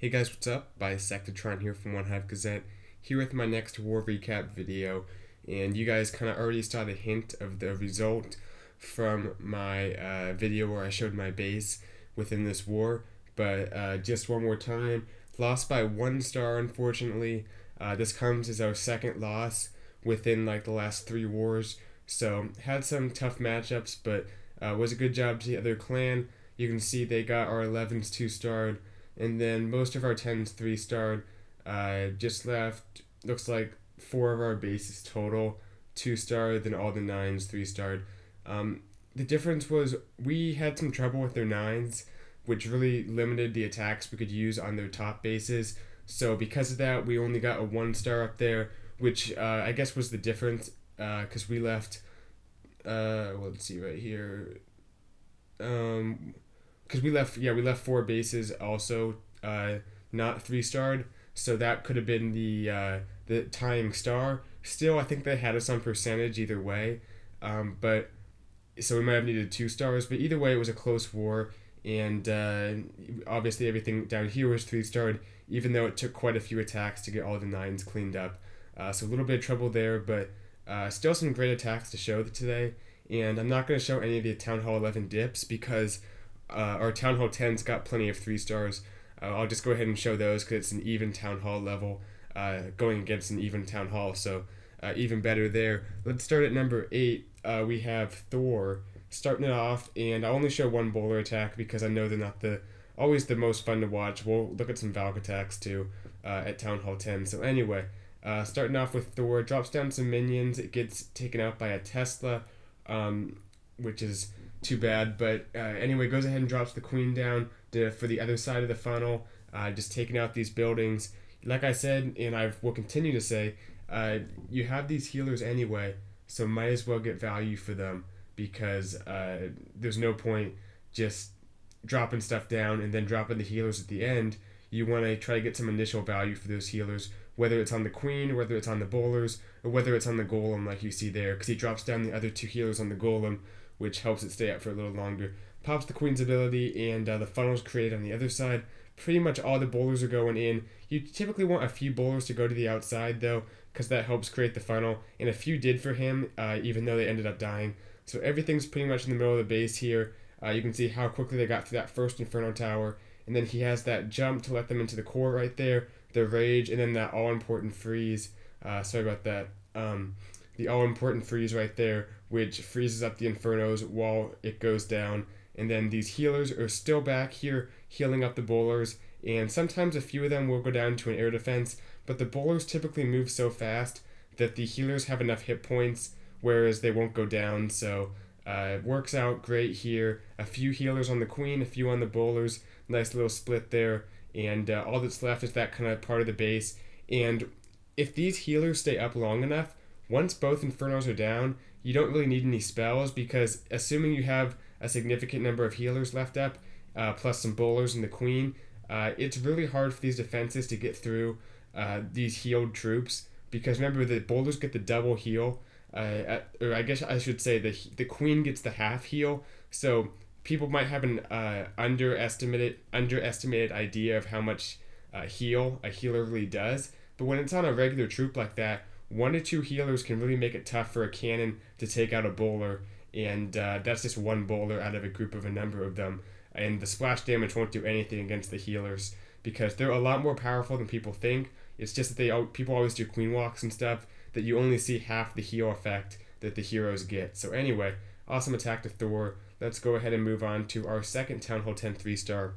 Hey guys, what's up? Bisectatron here from One Hive Gazette, here with my next war recap video. And you guys kind of already saw the hint of the result from my video where I showed my base within this war, but just one more time, lost by 1 star unfortunately. This comes as our second loss within like the last 3 wars, so had some tough matchups, but was a good job to the other clan. You can see they got our 11s 2-starred. And then most of our 10s 3-starred, just left, looks like 4 of our bases total, 2-starred, then all the 9s 3-starred. The difference was we had some trouble with their 9s, which really limited the attacks we could use on their top bases. So because of that, we only got a 1-star up there, which I guess was the difference, because we left, well, let's see right here, because we left 4 bases also not 3-starred, so that could have been the tying star. Still, I think they had us on percentage either way, but so we might have needed 2 stars. But either way, it was a close war, and obviously everything down here was 3-starred, even though it took quite a few attacks to get all the 9s cleaned up. So a little bit of trouble there, but still some great attacks to show today. And I'm not going to show any of the Town Hall 11 dips because our Town Hall 10s got plenty of 3 stars. I'll just go ahead and show those because it's an even Town Hall level going against an even Town Hall, so even better there. Let's start at number 8. We have Thor starting it off, and I'll only show one bowler attack because I know they're not always the most fun to watch. We'll look at some Valk attacks too at Town Hall 10. So anyway, starting off with Thor, drops down some minions. It gets taken out by a Tesla, which is too bad, but anyway, goes ahead and drops the queen down for the other side of the funnel, just taking out these buildings. Like I said, and I will continue to say, you have these healers anyway, so might as well get value for them, because there's no point just dropping stuff down and then dropping the healers at the end. You want to try to get some initial value for those healers, whether it's on the queen, whether it's on the bowlers, or whether it's on the golem like you see there, because he drops down the other 2 healers on the golem, which helps it stay up for a little longer. Pops the queen's ability, and the funnel's created on the other side. Pretty much all the bowlers are going in. You typically want a few bowlers to go to the outside, though, because that helps create the funnel, and a few did for him, even though they ended up dying. So everything's pretty much in the middle of the base here. You can see how quickly they got through that first Inferno Tower, and then he has that jump to let them into the core right there, the rage, and then that all-important freeze. Sorry about that. The all-important freeze right there, which freezes up the Infernos while it goes down. And then these healers are still back here healing up the bowlers, and sometimes a few of them will go down to an air defense, but the bowlers typically move so fast that the healers have enough hit points whereas they won't go down, so it works out great here. A few healers on the queen, a few on the bowlers, nice little split there, and all that's left is that kind of part of the base. And if these healers stay up long enough, once both Infernos are down, you don't really need any spells, because assuming you have a significant number of healers left up, plus some bowlers and the queen, it's really hard for these defenses to get through these healed troops, because remember, the bowlers get the double heal, or I guess I should say the queen gets the half heal, so people might have an underestimated idea of how much heal a healer really does, but when it's on a regular troop like that, 1 to 2 healers can really make it tough for a cannon to take out a bowler, and that's just one bowler out of a group of a number of them, and the splash damage won't do anything against the healers because they're a lot more powerful than people think. It's just that people always do queen walks and stuff that you only see half the heal effect that the heroes get. So anyway, awesome attack to Thor. Let's go ahead and move on to our second Town Hall 10 3-star.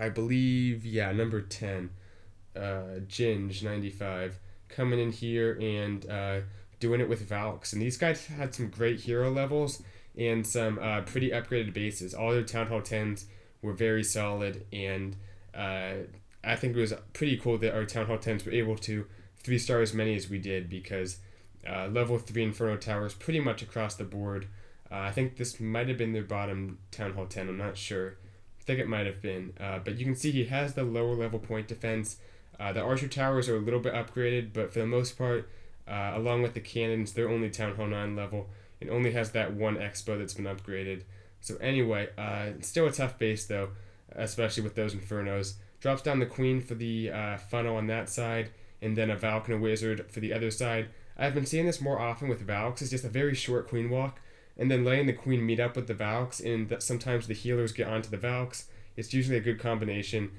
I believe, yeah, number 10, Ginge 95. Coming in here and doing it with Valks, and these guys had some great hero levels and some pretty upgraded bases. All their Town Hall 10s were very solid, and I think it was pretty cool that our Town Hall 10s were able to 3-star as many as we did, because level 3 Inferno Towers pretty much across the board. I think this might have been their bottom Town Hall 10, I'm not sure, I think it might have been, but you can see he has the lower level point defense. The archer towers are a little bit upgraded, but for the most part, along with the cannons, they're only Town Hall 9 level. It only has that one expo that's been upgraded. So anyway, it's still a tough base though, especially with those Infernos. Drops down the queen for the funnel on that side, and then a Valk and a wizard for the other side. I've been seeing this more often with Valks. It's just a very short queen walk, and then letting the queen meet up with the Valks, and sometimes the healers get onto the Valks. It's usually a good combination.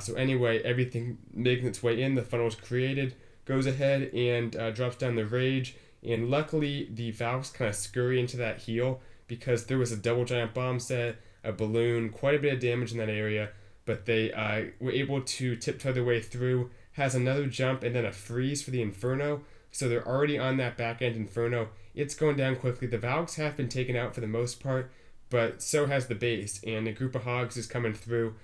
So anyway, everything making its way in, the funnel's created, goes ahead and drops down the rage, and luckily the Valks kind of scurry into that heal because there was a double giant bomb set, a balloon, quite a bit of damage in that area, but they were able to tiptoe their way through. Has another jump and then a freeze for the Inferno, so they're already on that back end Inferno. It's going down quickly. The Valks have been taken out for the most part, but so has the base, and a group of hogs is coming through.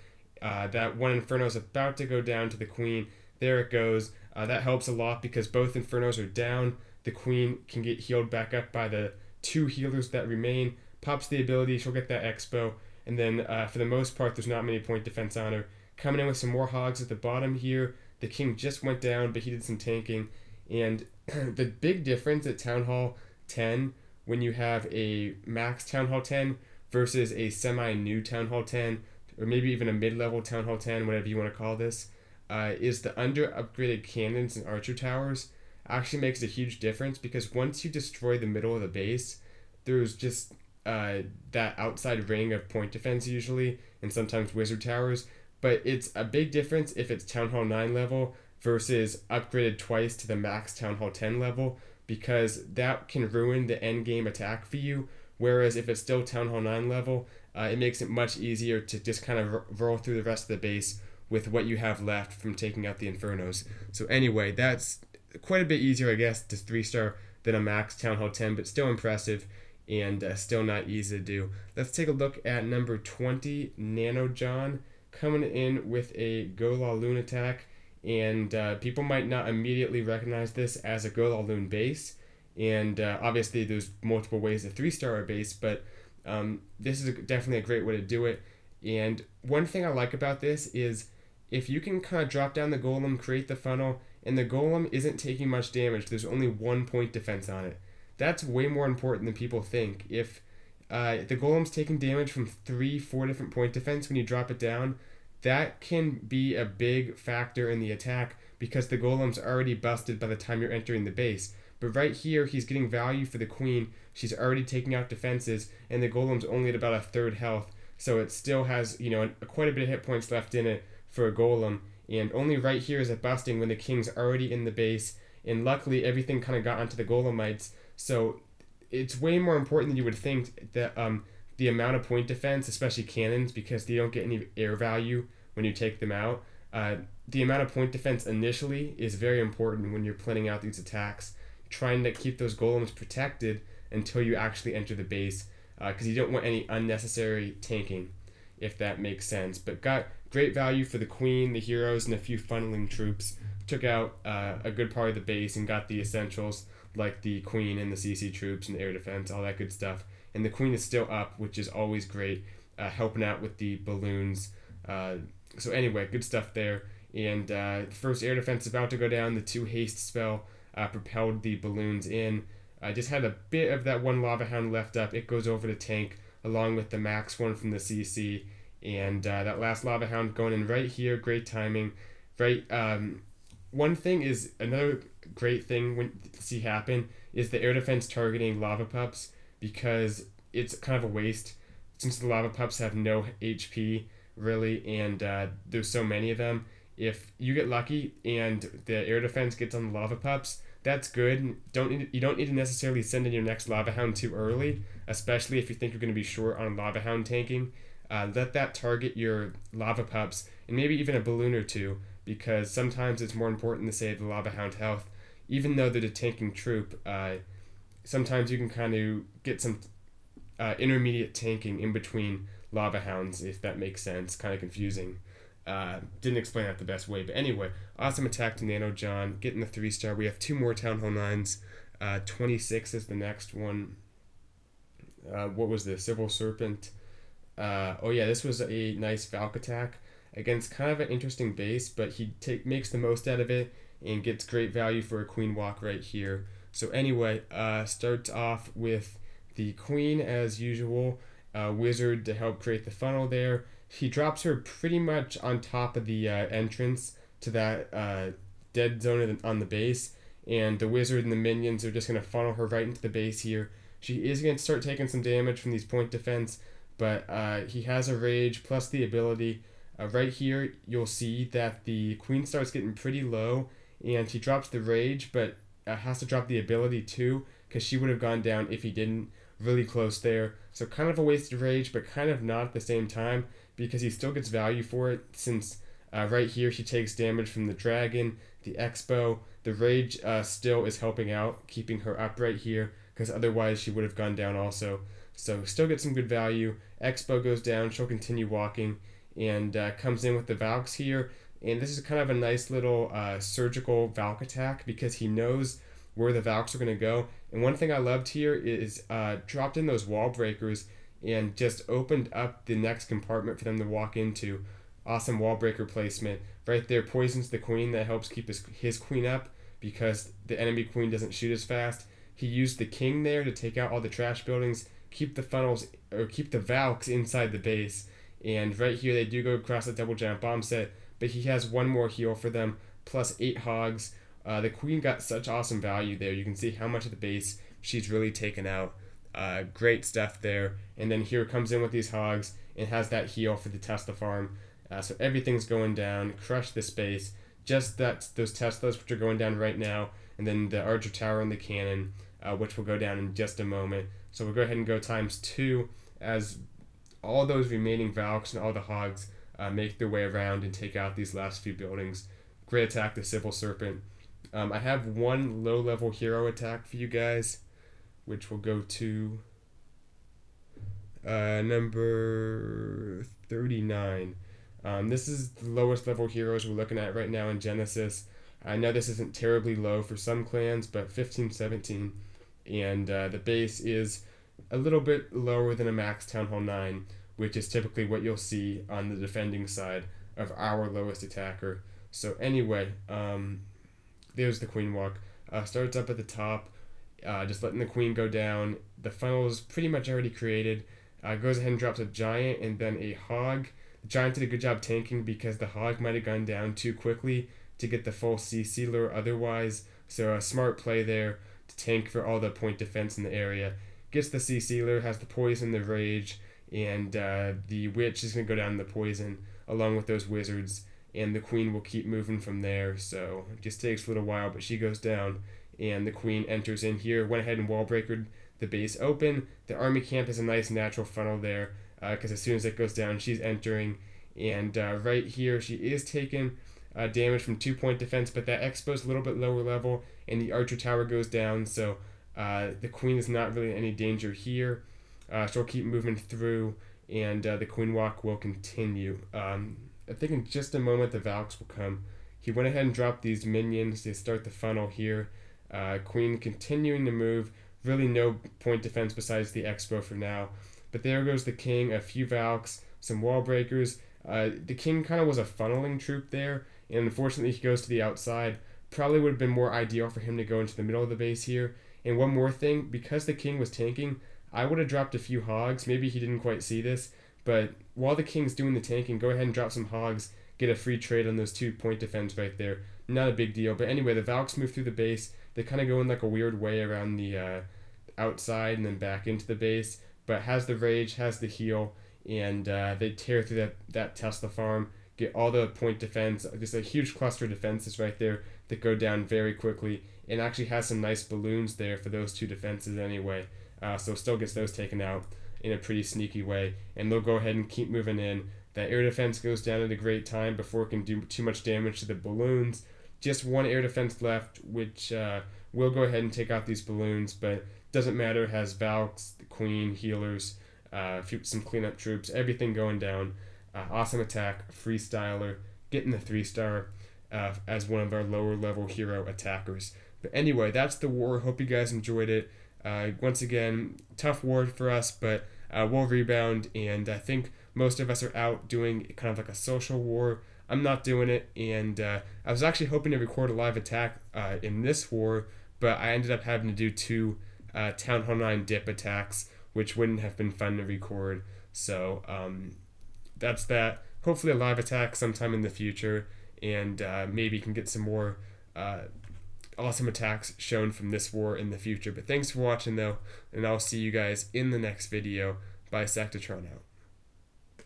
That one Inferno is about to go down to the queen. There it goes. That helps a lot because both Infernos are down. The queen can get healed back up by the two healers that remain. Pops the ability, she'll get that expo, and then for the most part there's not many point defense on her. Coming in with some more hogs at the bottom here. The king just went down, but he did some tanking, and the big difference at Town Hall 10 when you have a max Town Hall 10 versus a semi-new Town Hall 10, or maybe even a mid-level Town Hall 10, whatever you want to call this, is the under-upgraded cannons and archer towers actually makes a huge difference, because once you destroy the middle of the base, there's just that outside ring of point defense usually, and sometimes wizard towers, but it's a big difference if it's Town Hall 9 level versus upgraded twice to the max Town Hall 10 level, because that can ruin the end game attack for you, whereas if it's still Town Hall 9 level, it makes it much easier to just kind of roll through the rest of the base with what you have left from taking out the Infernos. So anyway, that's quite a bit easier, I guess, to 3-star than a max Town Hall 10, but still impressive and still not easy to do. Let's take a look at number 20, Nano John, coming in with a Golaloon attack, and people might not immediately recognize this as a Golaloon base, and obviously there's multiple ways to 3-star a base, but this is definitely a great way to do it. And one thing I like about this is if you can kind of drop down the Golem, create the funnel, and the Golem isn't taking much damage, there's only 1 point defense on it. That's way more important than people think. If the Golem's taking damage from 3-4 different point defense when you drop it down, that can be a big factor in the attack because the Golem's already busted by the time you're entering the base. But right here, he's getting value for the queen. She's already taking out defenses, and the Golem's only at about 1/3 health, so it still has, you know, quite a bit of hit points left in it for a Golem. And only right here is it busting when the king's already in the base. And luckily, everything kind of got onto the Golemites, so it's way more important than you would think, that the amount of point defense, especially cannons, because they don't get any air value when you take them out. The amount of point defense initially is very important when you're planning out these attacks, trying to keep those Golems protected until you actually enter the base, because you don't want any unnecessary tanking, if that makes sense. But got great value for the queen, the heroes, and a few funneling troops. Took out a good part of the base and got the essentials, like the queen and the CC troops and the air defense, all that good stuff. And the queen is still up, which is always great, helping out with the balloons. So anyway, good stuff there. And the first air defense about to go down. The two haste spell propelled the balloons in. I just had a bit of that one lava hound left up. It goes over to tank along with the max one from the CC. And that last lava hound going in right here. Great timing. Right. One thing is, another great thing when to see happen is the air defense targeting lava pups, because it's kind of a waste since the lava pups have no HP really, and there's so many of them. If you get lucky and the air defense gets on the lava pups, that's good. You don't need to necessarily send in your next lava hound too early, especially if you think you're going to be short on lava hound tanking. Let that target your lava pups and maybe even a balloon or two, because sometimes it's more important to save the lava hound health, even though they're the tanking troop. Sometimes you can kind of get some intermediate tanking in between lava hounds, if that makes sense. Kind of confusing. Didn't explain that the best way, but anyway, awesome attack to Nano John, getting the 3-star. We have two more Town Hall 9s. 26 is the next one. What was this? Civil Serpent. Oh yeah, this was a nice Valk attack against kind of an interesting base, but he makes the most out of it and gets great value for a queen walk right here. So anyway, starts off with the queen as usual, wizard to help create the funnel there, He drops her pretty much on top of the entrance to that dead zone on the base, and the wizard and the minions are just going to funnel her right into the base here. She is going to start taking some damage from these point defense, but he has a rage plus the ability. Right here, you'll see that the queen starts getting pretty low, and he drops the rage, but has to drop the ability too, because she would have gone down if he didn't. Really close there. So kind of a wasted rage, but kind of not at the same time, because he still gets value for it, since right here she takes damage from the dragon, the expo. The rage still is helping out, keeping her up right here, because otherwise she would have gone down also. So still gets some good value. Expo goes down, she'll continue walking, and comes in with the Valks here. And this is kind of a nice little surgical Valk attack, because he knows where the Valks are going to go. And one thing I loved here is dropped in those wall breakers and just opened up the next compartment for them to walk into. Awesome wall breaker placement. Right there poisons the queen. That helps keep his queen up, because the enemy queen doesn't shoot as fast. He used the king there to take out all the trash buildings, keep the funnels, or keep the Valks inside the base. And right here they do go across the double giant bomb set, but he has one more heal for them, plus 8 hogs. The queen got such awesome value there. You can see how much of the base she's really taken out. Great stuff there. And then here comes in with these hogs and has that heal for the Tesla farm. So everything's going down. Crush the space. Just those Teslas, which are going down right now. And then the Archer Tower and the cannon, which will go down in just a moment. So we'll go ahead and go ×2 as all those remaining Valks and all the hogs make their way around and take out these last few buildings. Great attack, the Civil Serpent. I have one low-level hero attack for you guys, which will go to number 39. This is the lowest level heroes we're looking at right now in Genesis. I know this isn't terribly low for some clans, but 15, 17. And the base is a little bit lower than a max Town Hall 9, which is typically what you'll see on the defending side of our lowest attacker. So anyway, there's the queen walk. Starts up at the top, just letting the queen go down. The funnel is pretty much already created. Goes ahead and drops a giant and then a hog. The giant did a good job tanking, because the hog might have gone down too quickly to get the full CC lure otherwise. So a smart play there to tank for all the point defense in the area. Gets the CC lure, has the poison, the rage, and the witch is going to go down in the poison along with those wizards. And the queen will keep moving from there, so it just takes a little while, but she goes down, and the queen enters in here. Went ahead and wallbreakered the base open. The army camp is a nice natural funnel there, because as soon as it goes down, she's entering, and right here she is taking damage from 2-point defense, but that expo's a little bit lower level, and the archer tower goes down, so the queen is not really in any danger here. She'll keep moving through, and the queen walk will continue. I think in just a moment the Valks will come. He went ahead and dropped these minions. They start the funnel here. Queen continuing to move. Really no point defense besides the expo for now. But there goes the king, a few Valks, some wall breakers. The king kind of was a funneling troop there, and unfortunately he goes to the outside. Probably would have been more ideal for him to go into the middle of the base here. And one more thing, because the king was tanking, I would have dropped a few hogs. Maybe he didn't quite see this. But while the king's doing the tanking, go ahead and drop some hogs, get a free trade on those 2-point defense right there. Not a big deal. But anyway, the Valks move through the base. They kind of go in like a weird way around the outside and then back into the base. But has the rage, has the heal, and they tear through that Tesla farm, get all the point defense. There's a huge cluster of defenses right there that go down very quickly, and actually has some nice balloons there for those 2 defenses anyway. So still gets those taken out in a pretty sneaky way, and they'll go ahead and keep moving in. That air defense goes down at a great time before it can do too much damage to the balloons. Just one air defense left, which will go ahead and take out these balloons, but doesn't matter. Has Valks, the queen, healers, some cleanup troops, everything going down. Awesome attack, freestyler, getting the 3-star as one of our lower level hero attackers. But anyway, that's the war. Hope you guys enjoyed it. Once again, tough war for us, but we'll rebound, and I think most of us are out doing kind of like a social war. I'm not doing it, and I was actually hoping to record a live attack in this war, but I ended up having to do 2 Town Hall 9 dip attacks, which wouldn't have been fun to record. So that's that. Hopefully a live attack sometime in the future, and maybe you can get some more awesome attacks shown from this war in the future. But thanks for watching though, and I'll see you guys in the next video. Bisectatron out.